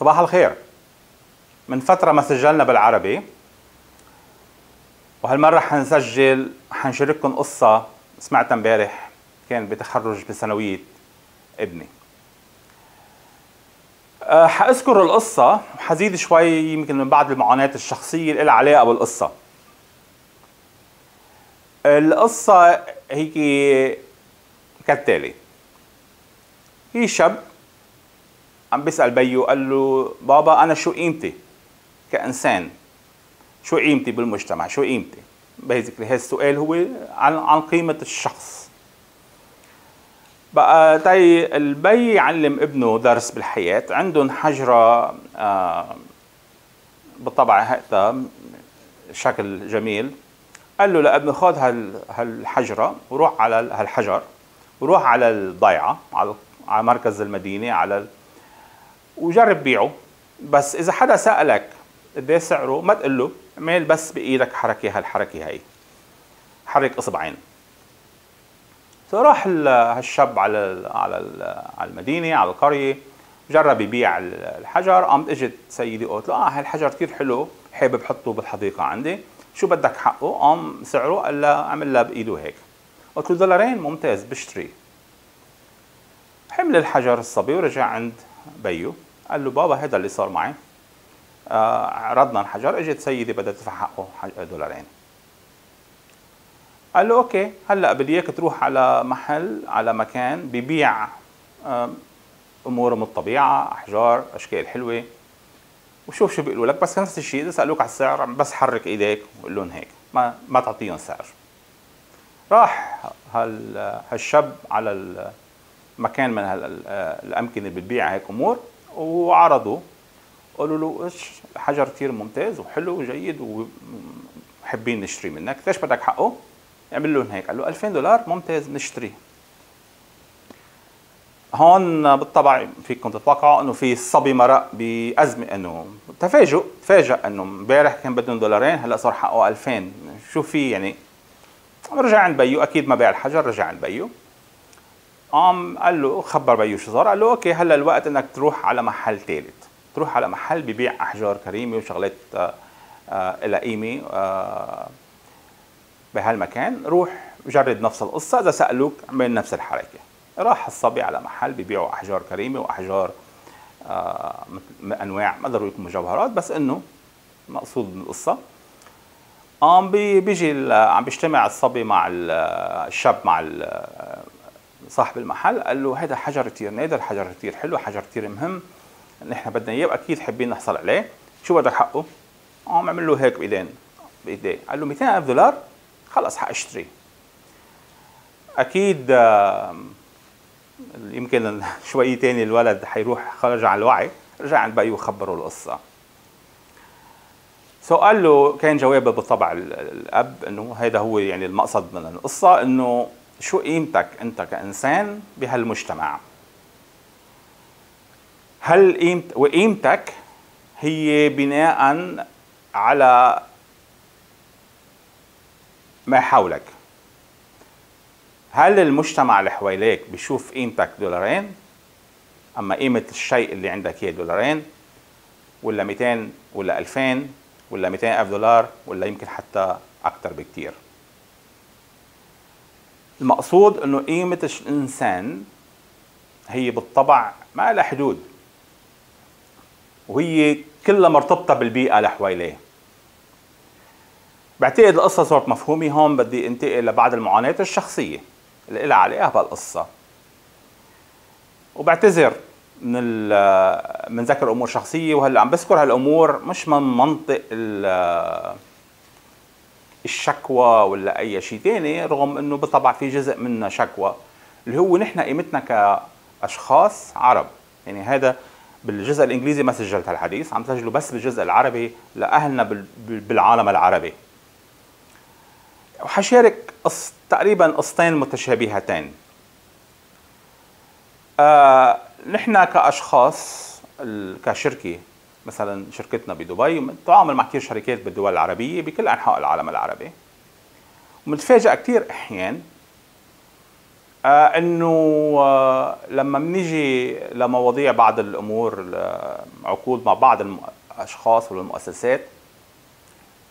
صباح الخير. من فترة ما سجلنا بالعربي، وهالمرة حنشارككم قصة سمعتها امبارح، كان بتخرج بثانوية ابني. حاذكر القصة وحزيد شوي يمكن من بعض المعاناة الشخصية اللي لها علاقة بالقصة. القصة هيك كالتالي: في شاب عم بيسأل بيو، قال له بابا أنا شو قيمتي كإنسان؟ شو قيمتي بالمجتمع؟ شو قيمتي؟ بيزكلي هذا السؤال هو عن قيمة الشخص. بقى تاي البي يعلم ابنه درس بالحياة. عندهم حجرة بالطبع هيدا شكل جميل. قال له لابنه خذ هالحجرة وروح على هالحجر وروح على الضيعة، على مركز المدينة، وجرب بيعه، بس إذا حدا سألك قديش سعره ما تقول له اعمل بس بإيدك حركة، هالحركة هي حرك إصبعين. فراح هالشاب على المدينة، على القرية، جرب يبيع الحجر. قامت إجت سيدة قالت له هالحجر كثير حلو، حابب حطه بالحديقة عندي، شو بدك حقه؟ قام سعره قال له عمل له بإيده هيك. قلت له $2 ممتاز بشتري. حمل الحجر الصبي ورجع عند بيو، قال له بابا هذا اللي صار معي، عرضنا الحجر، اجت سيدة بدها تدفع حقه $2. قال له اوكي، هلا بدي اياك تروح على محل، على مكان ببيع امور من الطبيعه، احجار، اشكال حلوه، وشوف شو بيقولوا لك، بس نفس الشيء اذا سالوك على السعر بس حرك ايديك وقول لهم هيك، ما تعطيهم سعر. راح هالشاب على مكان من الامكنه اللي بتبيع هيك امور وعرضوا، قالوا له ايش حجر كثير ممتاز وحلو وجيد وحابين نشتري منك، قديش بدك حقه؟ اعمل لهم هيك. قال له $2000 ممتاز نشتري. هون بالطبع فيكم تتوقعوا انه في الصبي مرق بازمه، انه تفاجئ انه امبارح كان بدهم $2 هلا صار حقه 2000، شو في يعني؟ رجع عند بيو، اكيد ما باع الحجر، رجع عند بيو. قام قال له خبر بيو شو صار، قال له اوكي هلا الوقت انك تروح على محل ثالث، تروح على محل ببيع احجار كريمه وشغلات لها قيمه بهالمكان، روح جرب نفس القصه، اذا سالوك اعمل نفس الحركه. راح الصبي على محل ببيعوا احجار كريمه واحجار انواع ما ضروري يكون مجوهرات، بس انه مقصود من القصه. قام بيجي عم بيجتمع الصبي مع الشاب مع صاحب المحل، قال له هذا حجر كثير نادر، حجر كثير حلو، حجر كثير مهم، نحن بدنا اياه واكيد حابين نحصل عليه، شو بدك حقه؟ قام عمل له هيك بايديه، قال له $200,000 خلص حاشتري. اكيد يمكن شوي ثاني الولد حيروح خرج عن الوعي، رجع عند بقيه وخبره القصه. قال له كان جوابه بالطبع الاب انه هذا هو يعني المقصد من القصه، انه شو قيمتك انت كانسان بهالمجتمع؟ وقيمتك هي بناء على ما حولك. هل المجتمع اللي حواليك بيشوف قيمتك $2 اما قيمه الشيء اللي عندك هي $2 ولا 200 ولا 2000 ولا $200,000 ولا يمكن حتى اكثر بكثير؟ المقصود انه قيمة الانسان هي بالطبع ما لها حدود، وهي كلها مرتبطة بالبيئة اللي حواليه. بعتقد القصة صارت مفهومة. هون بدي انتقل لبعض المعاناة الشخصية اللي لها علاقة بهالقصة، وبعتذر من ذكر امور شخصية، وهلا عم بذكر هالامور مش من منطق الشكوى ولا اي شيء ثاني، رغم انه بالطبع في جزء منها شكوى، اللي هو نحن قيمتنا كاشخاص عرب. يعني هذا بالجزء الانجليزي ما سجلت هالحديث، عم سجله بس بالجزء العربي لاهلنا بالعالم العربي. وحشارك تقريبا قصتين متشابهتين. نحن كاشخاص، كشركه مثلا شركتنا بدبي بتتعامل مع كثير شركات بالدول العربيه بكل انحاء العالم العربي، ومنتفاجئ كثير احيان انه لما بنيجي لمواضيع بعض الامور عقود مع بعض الاشخاص والمؤسسات،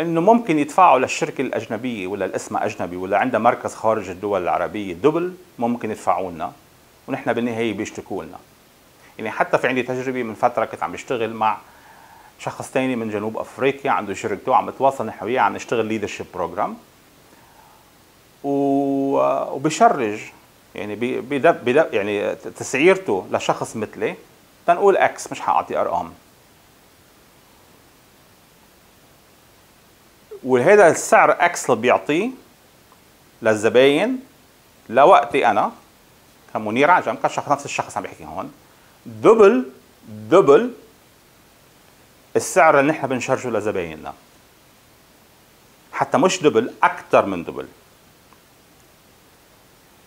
انه ممكن يدفعوا للشركه الاجنبيه ولا الاسم اجنبي ولا عندها مركز خارج الدول العربيه دبل، ممكن يدفعوا لنا ونحن بالنهايه بيشتكوا لنا. يعني حتى في عندي تجربه من فتره كنت عم بشتغل مع شخص ثاني من جنوب افريقيا عنده شركته، عم بتواصل نحن وياه عم نشتغل ليدرشيب بروجرام، وبشرج يعني بدب يعني تسعيرته لشخص مثلي تنقول اكس، مش حاعطي ارقام. وهذا السعر اكس اللي بيعطيه للزباين لوقتي انا كمنير عجم كشخص، نفس الشخص عم بيحكي هون، دبل السعر اللي نحن بنشرجه لزبايننا، حتى مش دبل، اكثر من دبل.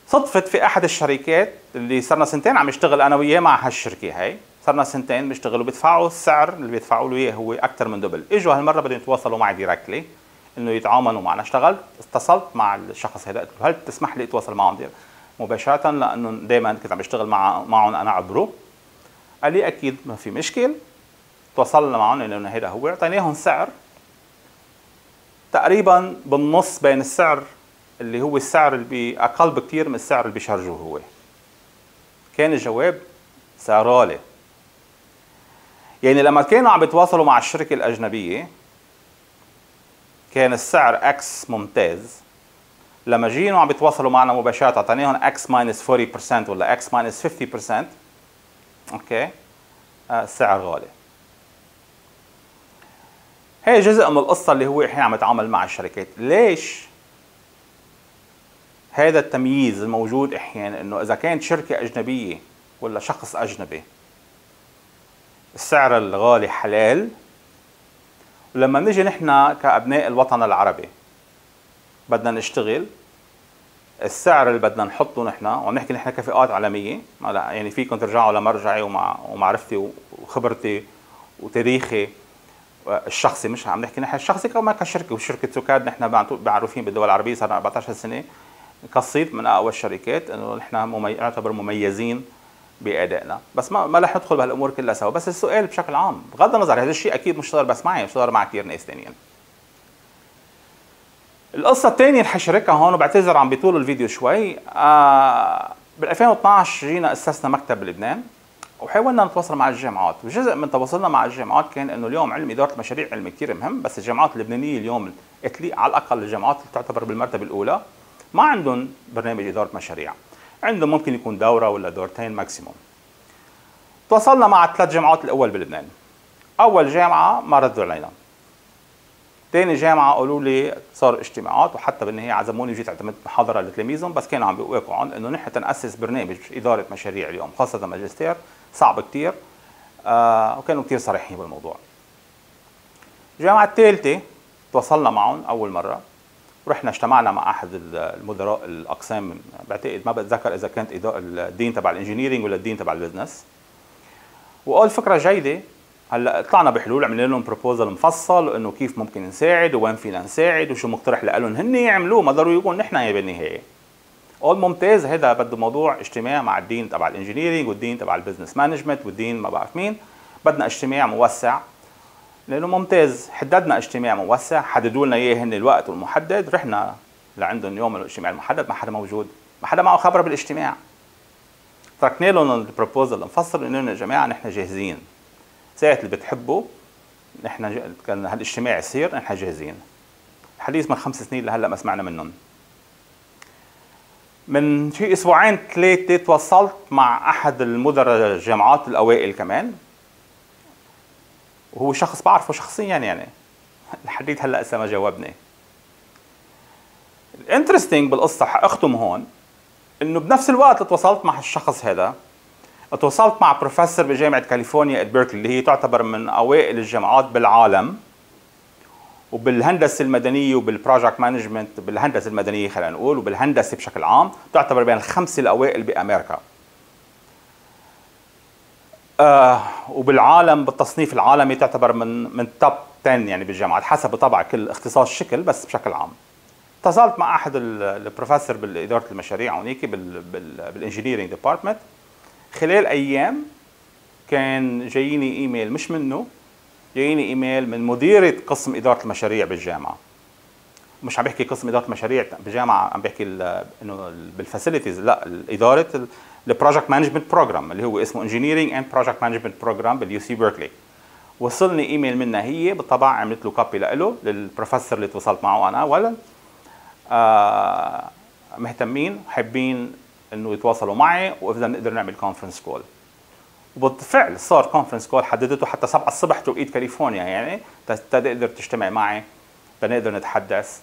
صدفت في احد الشركات اللي صرنا سنتين عم يشتغل انا وياه مع هالشركه هي، صرنا سنتين بيشتغلوا بيدفعوا السعر اللي بيدفعوا له اياه هو اكثر من دبل. اجوا هالمره بدهم يتواصلوا معي دايركتلي انه يتعاملوا معنا. اتصلت مع الشخص هذا، قلت له هل تسمح لي اتواصل معهم مباشره لانه دائما كنت عم بشتغل معهم انا عبره. قال لي اكيد ما في مشكل. تواصلنا معهم لانه هذا هو، اعطيناهم سعر تقريبا بالنص بين السعر اللي هو السعر اللي اقل بكثير من السعر اللي بيشرجوه هو. كان الجواب سعرالي. يعني لما كانوا عم يتواصلوا مع الشركه الاجنبيه كان السعر اكس ممتاز، لما جينا عم يتواصلوا معنا مباشره اعطيناهم اكس ماينس 40% ولا اكس ماينس 50%. اوكي، السعر غالي. هي جزء من القصه اللي هو احنا عم نتعامل مع الشركات. ليش هذا التمييز الموجود احيانا انه اذا كانت شركه اجنبيه ولا شخص اجنبي السعر الغالي حلال، ولما نيجي نحن كابناء الوطن العربي بدنا نشتغل السعر اللي بدنا نحطه نحن، ونحكي نحن كفئات عالميه، يعني فيكم ترجعوا لمرجعي ومعرفتي وخبرتي وتاريخي الشخصي، مش عم نحكي نحن الشخصي كمان كشركه، وشركه سكاد نحن معروفين بالدول العربيه صار 14 سنه كصيت من اقوى الشركات، انه نحن يعتبر مميزين بادائنا. بس ما رح ندخل بهالامور كلها سوا، بس السؤال بشكل عام بغض النظر هذا الشيء اكيد مش صار بس معي، مش صار مع كثير ناس ثانيين. القصه الثانيه اللي حشاركها هون، وبعتذر عم بيطول الفيديو شوي، بال 2012 جينا اسسنا مكتب بلبنان وحاولنا نتواصل مع الجامعات، وجزء من تواصلنا مع الجامعات كان انه اليوم علم اداره المشاريع علم كثير مهم، بس الجامعات اللبنانيه اليوم تليق على الاقل الجامعات اللي تعتبر بالمرتبه الاولى ما عندهم برنامج إدارة مشاريع، عندهم ممكن يكون دورة ولا دورتين ماكسيموم. تواصلنا مع ثلاث جامعات الأول بلبنان. أول جامعة ما ردوا علينا. ثاني جامعة قالوا لي صار اجتماعات، وحتى بالنهاية عزموني وجيت اعتمدت محاضرة لتلاميذهم، بس كانوا عم بيوافقوا إنه نحن تنأسس برنامج إدارة مشاريع اليوم خاصة ماجستير صعب كثير، وكانوا كثير صريحين بالموضوع. الجامعة الثالثة تواصلنا معهم أول مرة. رحنا اجتمعنا مع احد المدراء الاقسام، بعتقد ما بتذكر اذا كانت الدين تبع الانجينيرينج ولا الدين تبع البزنس، وقال فكره جيده، هلا طلعنا بحلول، عملنا لهم بروبوزل مفصل وانه كيف ممكن نساعد وين فينا نساعد وشو مقترح لهم هن يعملوه، ما ضروري يكون نحن بالنهايه. قال ممتاز، هذا بده موضوع اجتماع مع الدين تبع الانجينيرينج والدين تبع البزنس مانجمنت والدين ما بعرف مين، بدنا اجتماع موسع لانه ممتاز. حددنا اجتماع موسع، حددوا لنا اياه هن الوقت والمحدد، رحنا لعندهم يوم الاجتماع المحدد، ما حدا موجود، ما حدا معه خبره بالاجتماع. تركنا لهم البروبوزل المفصل انه يا جماعه نحن جاهزين، ساعة اللي بتحبوا نحن كان هالاجتماع يصير، نحن جاهزين. الحديث من 5 سنين لهلا ما سمعنا منهم. من شي اسبوعين ثلاثه تواصلت مع احد المدراء الجامعات الاوائل كمان، وهو شخص بعرفه شخصيا، يعني الحديث هلا لسه ما جاوبني. الانترستينج بالقصه حاختم هون، انه بنفس الوقت اللي تواصلت مع الشخص هذا تواصلت مع بروفيسور بجامعه كاليفورنيا بيركلي اللي هي تعتبر من اوائل الجامعات بالعالم، وبالهندسه المدنيه وبالبروجكت مانجمنت، بالهندسه المدنيه خلينا نقول وبالهندسه بشكل عام تعتبر بين ال5 الاوائل بامريكا، وبالعالم بالتصنيف العالمي تعتبر من توب 10 يعني بالجامعات، حسب طبعا كل اختصاص شكل بس بشكل عام. اتصلت مع احد البروفيسور باداره المشاريع هونيك بالانجينيرنج ديبارتمنت. خلال ايام كان جاييني ايميل مش منه، جاييني ايميل من مديره قسم اداره المشاريع بالجامعه. مش عم بحكي قسم اداره مشاريع بالجامعه، عم بحكي انه بالفاسيلتيز، لا، اداره البروجكت مانجمنت بروجرام اللي هو اسمه انجينيرنج اند بروجكت مانجمنت بروجرام باليو سي بيركلي. وصلني ايميل منها هي، بالطبع عملت له كوبي له للبروفيسور اللي تواصلت معه انا، ولا مهتمين وحابين انه يتواصلوا معي واذا بنقدر نعمل كونفرنس كول. وبالفعل صار كونفرنس كول، حددته حتى 7 الصبح توقيت كاليفورنيا، يعني تقدر تجتمع معي لنقدر نتحدث.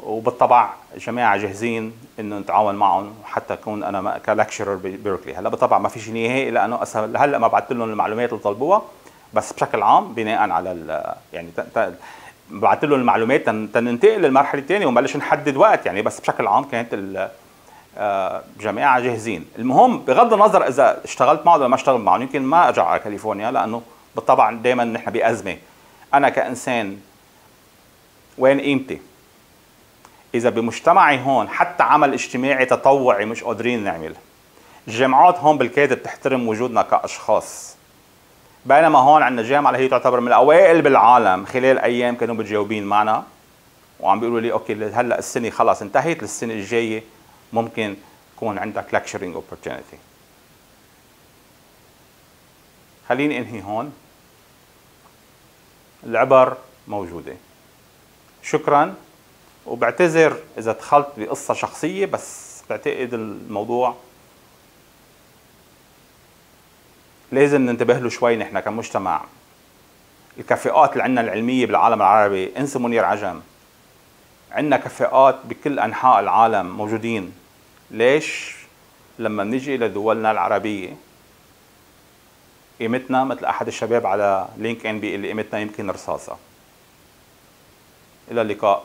وبالطبع جماعه جاهزين انه نتعاون معهم حتى اكون انا كلكشرر ببيركلي. هلا بالطبع ما فيش نهائي لانه هلا ما بعثت لهم المعلومات اللي طلبوها، بس بشكل عام بناء على يعني بعثت لهم المعلومات تننتقل للمرحله الثانيه ونبلش نحدد وقت يعني، بس بشكل عام كانت الجماعه جاهزين. المهم بغض النظر اذا اشتغلت معهم ولا ما اشتغلت معهم، يمكن ما ارجع على كاليفورنيا لانه بالطبع دائما نحن بازمه. انا كانسان وين قيمتي؟ إذا بمجتمعي هون حتى عمل اجتماعي تطوعي مش قادرين نعمله. الجامعات هون بالكاد بتحترم وجودنا كأشخاص، بينما هون عندنا جامعة اللي هي تعتبر من الأوائل بالعالم. خلال أيام كانوا متجاوبين معنا وعم بيقولوا لي أوكي هلا السنة خلاص انتهت، للسنة الجاية ممكن يكون عندك lecturing opportunity. خليني أنهي هون، العبر موجودة. شكراً، وبعتذر إذا دخلت بقصة شخصية، بس بعتقد الموضوع لازم ننتبه له شوي نحن كمجتمع. الكفاءات اللي عندنا العلمية بالعالم العربي، انسى منير عجم، عندنا كفاءات بكل أنحاء العالم موجودين. ليش لما بنيجي لدولنا العربية قيمتنا مثل أحد الشباب على لينك إن بي اللي قيمتنا يمكن رصاصة؟ إلى اللقاء.